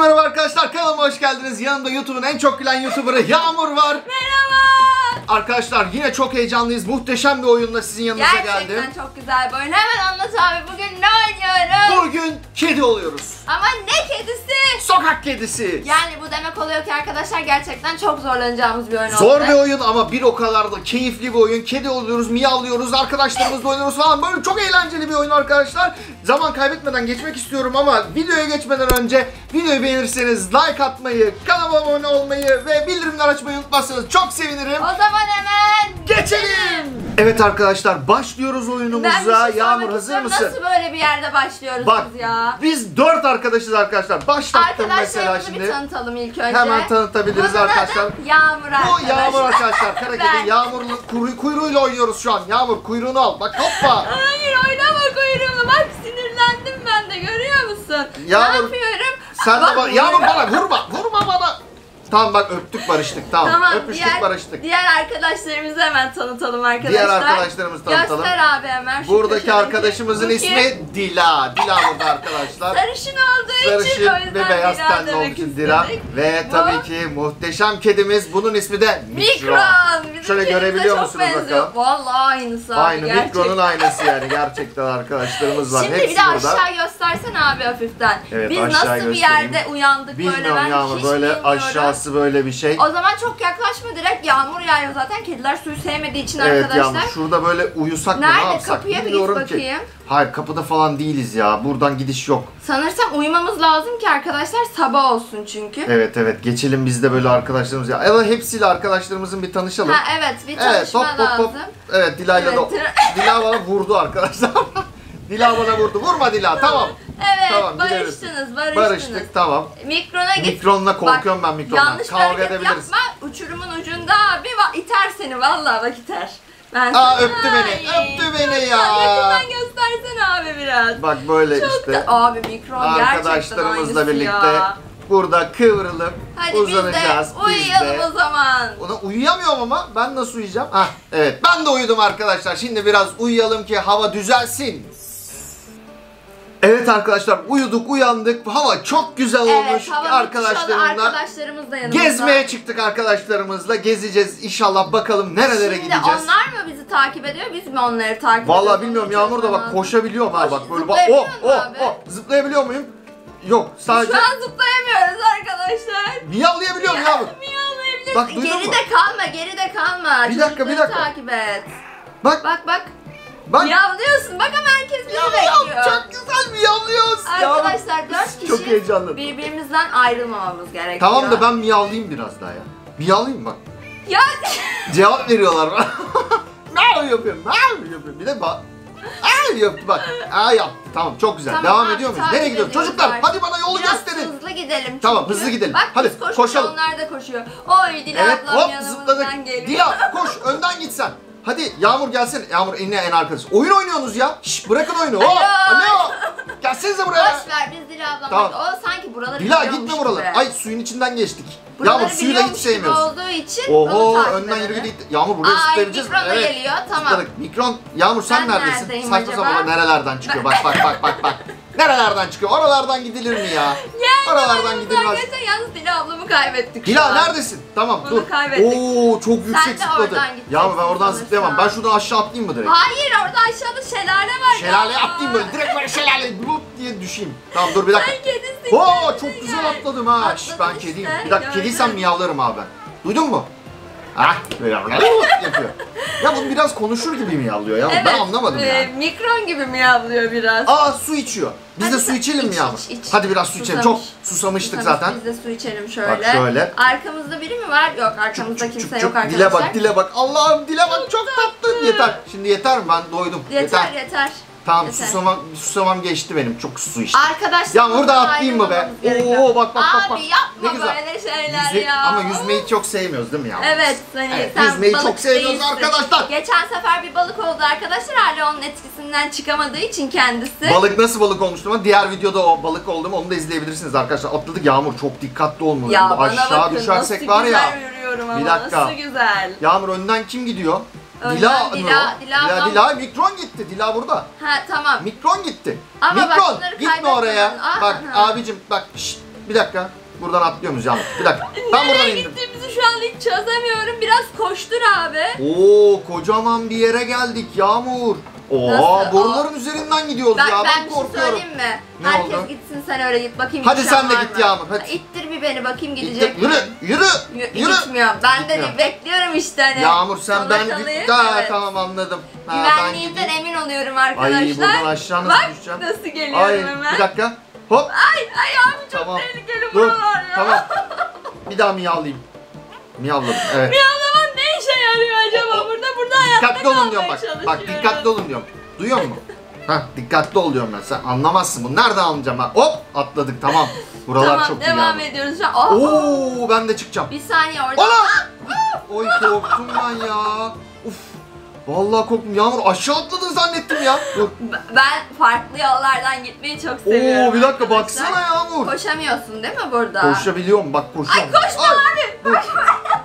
Merhaba arkadaşlar, kanalıma hoş geldiniz. Yanımda YouTube'un en çok gülen YouTuber'ı Yağmur var. Merhaba. Arkadaşlar yine çok heyecanlıyız. Muhteşem bir oyunla sizin yanınıza geldim. Gerçekten çok güzel bir oyun. Hemen anlat abi, bugün ne oynuyoruz? Bugün kedi oluyoruz. Ama ne kedisi? Sokak kedisi. Yani bu demek oluyor ki arkadaşlar gerçekten çok zorlanacağımız bir oyun oldu. Zor bir oyun ama bir o kadar da keyifli bir oyun. Kedi oluyoruz, miyavlıyoruz, arkadaşlarımızla oynuyoruz falan. Böyle çok eğlenceli bir oyun arkadaşlar. Zaman kaybetmeden geçmek istiyorum ama videoya geçmeden önce videoyu beğenirseniz like atmayı, kanalıma abone olmayı ve bildirimler açmayı unutmazsanız çok sevinirim. O zaman hemen geçelim. Evet arkadaşlar, başlıyoruz oyunumuza. Yağmur, hazır mısın? Nasıl böyle bir yerde başlıyoruz bak, ya? Biz 4 arkadaşız arkadaşlar. Başlattım mesela şimdi. Bir tanıtalım ilk önce. Hemen tanıtabiliriz bunun arkadaşlar. Yağmur arkadaşlar. Bu Yağmur arkadaşlar. Kara kedi Yağmur'un kuyruğuyla oynuyoruz şu an. Yağmur, kuyruğunu al. Bak hoppa. Hayır, oynama kuyruğumu. Bak sinirlendim ben de, görüyor musun? Yağmur, ne yapıyorum? Sen bak, de bak, Yağmur bana vurma. Vurma bana. Tamam bak, öptük barıştık, tamam öpüştük barıştık. Diğer arkadaşlarımızı hemen tanıtalım arkadaşlar. Diğer arkadaşlarımızı tanıtalım. Göster abi hemen. Buradaki arkadaşımızın ismi Dila. Dila burada arkadaşlar. Sarışın olduğu için, o yüzden ve beyaz tenli olduğu için Dila. Ve tabii ki muhteşem kedimiz, bunun ismi de Mikron. Şöyle görebiliyor musunuz bakalım? Vallahi aynısı abi. Aynı, Mikron'un aynısı yani, gerçekten arkadaşlarımız var. Şimdi bir de aşağı göstersen abi hafiften. Biz nasıl bir yerde uyandık böyle, ben hiç bilmiyorum. Böyle bir şey. O zaman çok yaklaşma, direkt Yağmur yağıyor zaten. Kediler suyu sevmediği için evet, arkadaşlar. Evet Yağmur, şurada böyle uyusak mı, ne yapsak bilmiyorum ki. Hayır, kapıda falan değiliz ya. Buradan gidiş yok. Sanırsam uyumamız lazım ki arkadaşlar, sabah olsun çünkü. Evet evet, geçelim biz de böyle arkadaşlarımız ya. Evet, hepsiyle arkadaşlarımızın bir tanışalım. Ha evet, bir tanışma evet, lazım. Evet, Dila'yla da. Dila bana vurdu arkadaşlar. Dila bana vurdu. Vurma Dila, tamam. Evet, tamam, barıştık, tamam. Mikron'a git. Mikron'la korkuyorum bak, ben Mikron'la. Kavga edebiliriz. Yapma, uçurumun ucunda abi, iter seni vallahi, bak iter. Ben öptü beni, öptü beni ya. Yakından göstersen abi biraz. Bak böyle çok işte. Abi Mikron arkadaşlarımızla birlikte ya. Burada kıvrılıp hadi uzanacağız. Uyuyalım o zaman. Ona uyuyamıyorum ama ben nasıl uyuyacağım? Ha evet, ben de uyudum arkadaşlar. Şimdi biraz uyuyalım ki hava düzelsin. Evet arkadaşlar, uyuduk, uyandık. Hava çok güzel olmuş. Evet, arkadaşlarımızla gezmeye çıktık arkadaşlarımızla. Gezeceğiz inşallah, bakalım nerelere gideceğiz. Şimdi onlar mı bizi takip ediyor, biz mi onları takip ediyoruz? Vallahi bilmiyorum Yağmur da bak, koşabiliyorum ha bak böyle. Zıplayabiliyor muyum? Yok, sadece şu an zıplayamıyoruz arkadaşlar. Miyavlayabiliyorum Yağmur. Bak, geride kalma. Bir dakika. Takip et. Bak. Miyavlıyorsun. Bak ama herkes bizi bekliyor. Çok güzel miyavlıyoruz. Arkadaşlar 4 kişi birbirimizden ayrılmamamız gerekiyor. Tamam da ben miyavlayayım biraz daha ya. Miyavlayayım bak. Ya. Cevap veriyorlar bana. Ne yapıyorum? Bir de bak. Yaptı. Tamam, çok güzel. Tamam, devam ediyor muyuz? Nereye gidiyoruz? Çocuklar hadi bana yolu gösterin. Hızlı gidelim. Tamam, hızlı gidelim. Bak, hadi koşalım. Onlar da koşuyor. Oy Dila ablam yanımızdan geliyor. Dila koş, önden git sen. Hadi Yağmur gelsin. Yağmur en arkası. Oyun oynuyorsunuz ya. Şşş, bırakın oyunu. Alo. Gelsenize buraya. Boş ver, biz Dila ablam. Tamam. O sanki buraları biliyormuş gibi. Dila gitme buralara. Ay, suyun içinden geçtik. Buraları Yağmur suyla hiç sevmiyorsun. Olduğu için önden yürü gitti. Yağmur buraya zıplayabileceğiz mi? Evet. Mikron geliyor. Tamam. Zıpladık. Mikron, Yağmur sen neredesin? Saçma sapan nerelerden çıkıyor? Bak. Nerelerden çıkıyor? Oralardan gidilir mi ya? Oralardan gidilmez. Yalnız Dila ablamı kaybettik. Dila neredesin? Tamam, dur. Oo, çok yüksek zıpladı. Yağmur ben oradan zıplayamam. Ben şuradan aşağı atlayayım mı direkt? Hayır, orada aşağıda şelale var. Şelale atlayayım böyle. Direkt böyle şelale blup diye düşeyim. Tamam dur bir dakika. Oo, çok güzel atladım ha. Ben kediyim. Bir dakika, kediysen miyavlarım abi. Duydun mu? Ah, böyle yapıyor. Ya bu biraz konuşur gibi miyavlıyor ya. Evet, ben anlamadım yani. Mikron gibi miyavlıyor biraz. Aa, su içiyor. Biz de su içelim mi Yağmur? Hadi biraz su içelim. Çok susamıştık zaten. Biz de su içelim şöyle. Bak şöyle. Arkamızda biri mi var? Yok, arkamızda kimse yok arkadaşlar. Dile bak. Allah'ım Dile bak, çok tatlı. Yeter. Şimdi yeter mi? Ben doydum. Yeter. Tamam, susamam geçti benim. Çok su içtim. Arkadaşlar ya burada atlayayım mı be? Oo bak. Abi yapma böyle şeyler ya. Ama yüzmeyi çok sevmiyoruz değil mi ya? Evet. Yüzmeyi çok sevmiyoruz arkadaşlar. Geçen sefer bir balık oldu arkadaşlar. Hala onun etkisinden çıkamadığı için kendisi. Balık nasıl balık olmuştu ama diğer videoda o balık oldu mu, onu da izleyebilirsiniz arkadaşlar. Atladık Yağmur, çok dikkatli olmalı. Ya aşağı düşersek var ya. Bir dakika. Nasıl güzel. Yağmur önden kim gidiyor? Dila, Mikron gitti. Dila burada. Ha tamam. Mikron gitti. Ama Mikron, gitme oraya. Bak abicim bak. Şşt, Bir dakika. Buradan atlıyor muyuz Yağmur? Bir dakika. Ben buradan indim. Nereye gittiğimizi şu an hiç çözemiyorum. Biraz koştur abi. Oo, kocaman bir yere geldik Yağmur. Oo, boruların üzerinden gidiyoruz ya. Ben korkuyorum. Ben mi? Ne herkes oldu? Gitsin sen öyle git bakayım. Hadi sen de git Yağmur. Hadi. İttir bir beni bakayım gidecek. İttir. Yürü. Gitmiyorum. Ben de bekliyorum işte hani. Yağmur sen ona ben git. Evet. Tamam anladım. Güvenliğimden emin oluyorum arkadaşlar. Ay buradan aşağı nasıl düşeceğim? Bak nasıl geliyorum ay, hemen. Bir dakika. Hop. Ay abi çok tamam. Tehlikeli buralar ya. Tamam. Bir daha miyavlayayım. Miyavladım evet. Miyavlaman ne işe yarıyor acaba burada hayatta kalmaya diyorum, çalışıyorum. Bak dikkatli olun diyorum. Duyuyor musun? Hah dikkatli ol diyorum ben. Sen anlamazsın bunu. Nereden anlayacağım ben? Hop atladık tamam. Buralar tamam, çok iyi. Tamam devam ediyoruz. Oo ben de çıkacağım. Bir saniye orada. Oy korktum ben ya. Uf. Vallahi korktum Yağmur aşağı atladın zannettim ya. Dur. Ben farklı yollardan gitmeyi çok seviyorum. Oo bir dakika arkadaşlar. Baksana Yağmur. Koşamıyorsun değil mi burada? Koşabiliyorum bak koşuyorum. Ay koştum abi.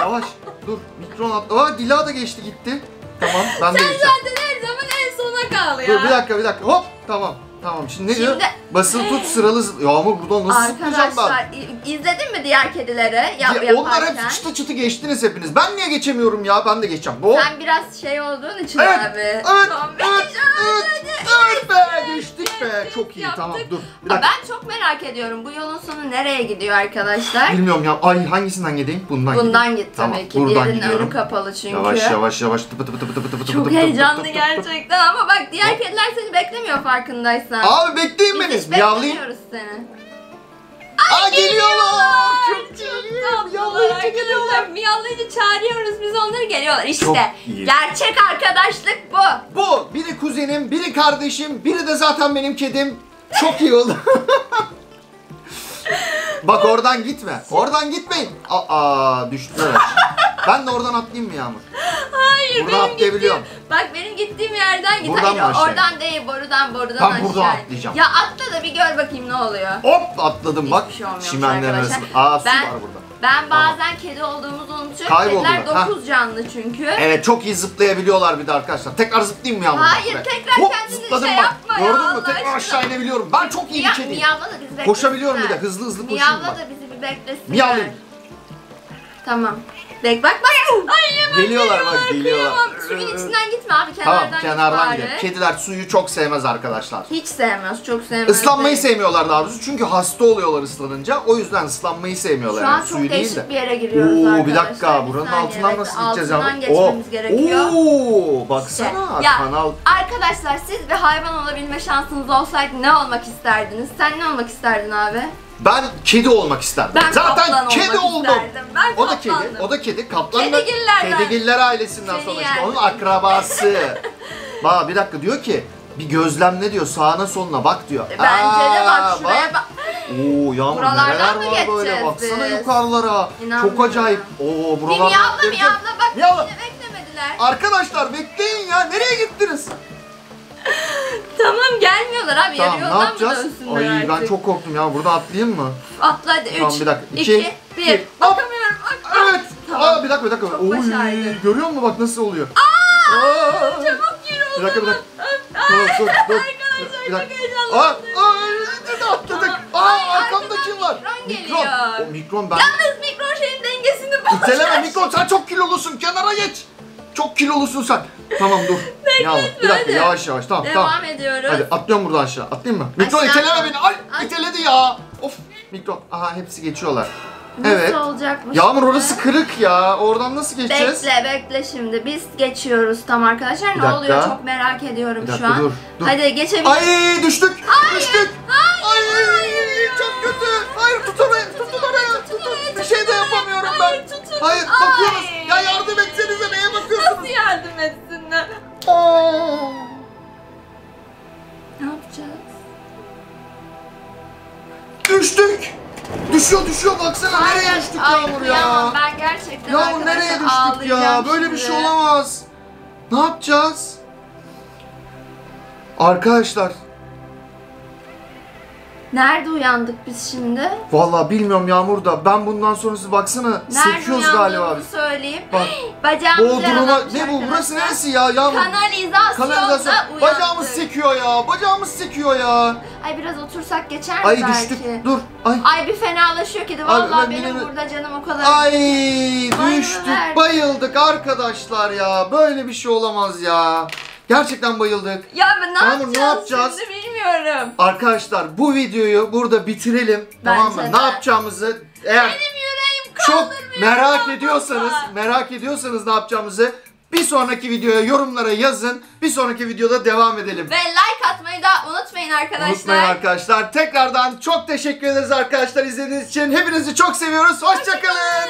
Yavaş dur mikron at. Aa Dila da geçti gitti. Tamam ben de geçeceğim. Sen zaten her zaman en sona kal ya. Dur bir dakika hop tamam. Tamam şimdi ne diyor? Basılı tut sıralı Yağmur buradan nasıl zıplayacağım ben? Arkadaşlar izledin mi diğer kedileri yaparken? Onlar hep çıtı geçtiniz hepiniz. Ben niye geçemiyorum ya? Ben de geçeceğim. Bo. Sen biraz şey olduğun için evet, abi. Evet be düştük be. Çok iyi yaptık. Tamam dur. Ben çok merak ediyorum bu yolun sonu nereye gidiyor arkadaşlar? Bilmiyorum ya. Ay hangisinden gideyim? Bundan git tamam, tabii ki. Diğerinin önü kapalı çünkü. Yavaş. Çok heyecanlı gerçekten ama bak diğer kediler seni beklemiyor farkındaysan. Abi bekleyin beni. Yavlayayım. Aa geliyorlar. Çok iyi. Yavlayıcı miyavlayıcı çağırıyoruz biz onları geliyorlar. İşte gerçek arkadaşlık bu. Bu. Biri kuzenim, biri kardeşim, biri de zaten benim kedim. Çok iyi oldu. Bak oradan gitme. Oradan gitmeyin. Aa düştüler. Ben de oradan atlayayım mı Yağmur? Hayır buradan benim gittiğim, bak benim gittiğim yerden git. Hayır, oradan değil borudan aşağı. Ben buradan atlayacağım. Ya atla da bir gör bakayım ne oluyor. Hop atladım hiç bak. Şey çimenlerin arasında. Aa su var burada. Ben bazen kedi olduğumuzu unutuyorum. Kediler 9 canlı çünkü. Evet çok iyi zıplayabiliyorlar bir de arkadaşlar. Tekrar zıplayayım mı Yağmur? Hayır be. Tekrar hop, kendini şey yapma bak. Ya gördün mü? Tekrar aşağı inebiliyorum. Ben çok iyi bir kediyim. Miyavla da bizi beklesinler. Koşabiliyorum bir de hızlı koşuyorum. Miyavla da bizi bir beklesinler. Miyavlayayım. Tamam. Bak. Ay yemek geliyorlar bak geliyorlar. Suyun içinden gitme abi kenardan git bari. Kediler suyu çok sevmez arkadaşlar. Hiç sevmez çok sevmez. Islanmayı sevmiyorlar daha doğrusu çünkü hasta oluyorlar ıslanınca. O yüzden ıslanmayı sevmiyorlar. Şu an yani, çok suyu değişik değil de. Bir yere giriyoruz arkadaşlar. Bir dakika buranın altından nasıl gideceğiz? Altından geçmemiz gerekiyor. Oo baksana işte. Kanal. Arkadaşlar siz bir hayvan olabilme şansınız olsaydı ne olmak isterdiniz? Sen ne olmak isterdin abi? Ben kedi olmak isterdim. Ben zaten kedi oldum. O da kedi. Kaplan. Kedigiller ailesinden sonra işte onun akrabası. Bak bir dakika diyor ki bir gözlemle diyor sağına soluna bak diyor. Bence de bak şuraya bak. Oo Yağmur neler var böyle baksana yukarılara. Çok acayip. Oo buralar. Miyavla bak. Miyavla. Beklemediler. Arkadaşlar bekleyin ya nereye gittiniz? Tamam gelmiyorlar abi tamam, yarı yoldan mı dönsünler ay, artık? Ben çok korktum ya buradan atlayayım mı? Atla hadi 3, 2, 1 bakamıyorum evet tamam. Aa, bir dakika oy, görüyor musun bak nasıl oluyor? Aa çabuk yürü o zaman arkadaşlar çok heyecanlandım atladık arkamda kim var? Mikron ben yalnız mikron şeyin dengesini bozacak İteleme mikron sen çok kilolusun kenara geç çok kilolusun sen tamam dur. Yağmur, bir dakika yavaş tamam devam ediyoruz. Hadi atlıyorum buradan aşağı. Atlayayım mı? Mikron iteleme beni. Ay iteledi ya. Of mikron. Aha hepsi geçiyorlar. Nasıl evet. Olacakmış Yağmur şimdi? Orası kırık ya. Oradan nasıl geçeceğiz? Bekle şimdi. Biz geçiyoruz tam arkadaşlar. Ne oluyor çok merak ediyorum şu an. Dur. Hadi geçebiliriz. Ay düştük. Düştük. Hayır. Çok kötü. Hayır tutun. Bir şey de yapamıyorum ben. Hayır bakıyoruz. Ya yardım etsenize neye bakıyorsunuz? Nasıl yardım etsinler? Ne yapacağız? Düştük. Düşüyor baksana hayır, nereye düştük Yağmur ya? Ben gerçekten Yağmur nereye düştük ya? Böyle şimdi. Bir şey olamaz. Ne yapacağız? Arkadaşlar. Nerede uyandık biz şimdi? Vallahi bilmiyorum Yağmur da. Ben bundan sonrası baksana sekiyoruz galiba. Nerede söyleyeyim. Bak. Bacağımız yaralanmış. Ne bu? Burası neresi ya Yağmur? Kanalizasyonda uyandık. Bacağımız sekiyor ya. Bacağımız sekiyor ya. Ay biraz otursak geçer mi belki? Ay düştük. Dur. Ay bir fenalaşıyor ki de. Vallahi benim burada canım o kadar. Ay düştük. Bayıldık arkadaşlar ya. Böyle bir şey olamaz ya. Gerçekten bayıldık. Ya ne yapacağız şimdi bilmiyorum. Arkadaşlar bu videoyu burada bitirelim. Bence tamam mı? De. Ne yapacağımızı eğer benim yüreğim kaldırmıyor. Çok merak ediyorsanız ne yapacağımızı bir sonraki videoya yorumlara yazın. Bir sonraki videoda devam edelim. Ve like atmayı da unutmayın arkadaşlar. Unutmayın arkadaşlar. Tekrardan çok teşekkür ederiz arkadaşlar izlediğiniz için. Hepinizi çok seviyoruz. Hoşçakalın.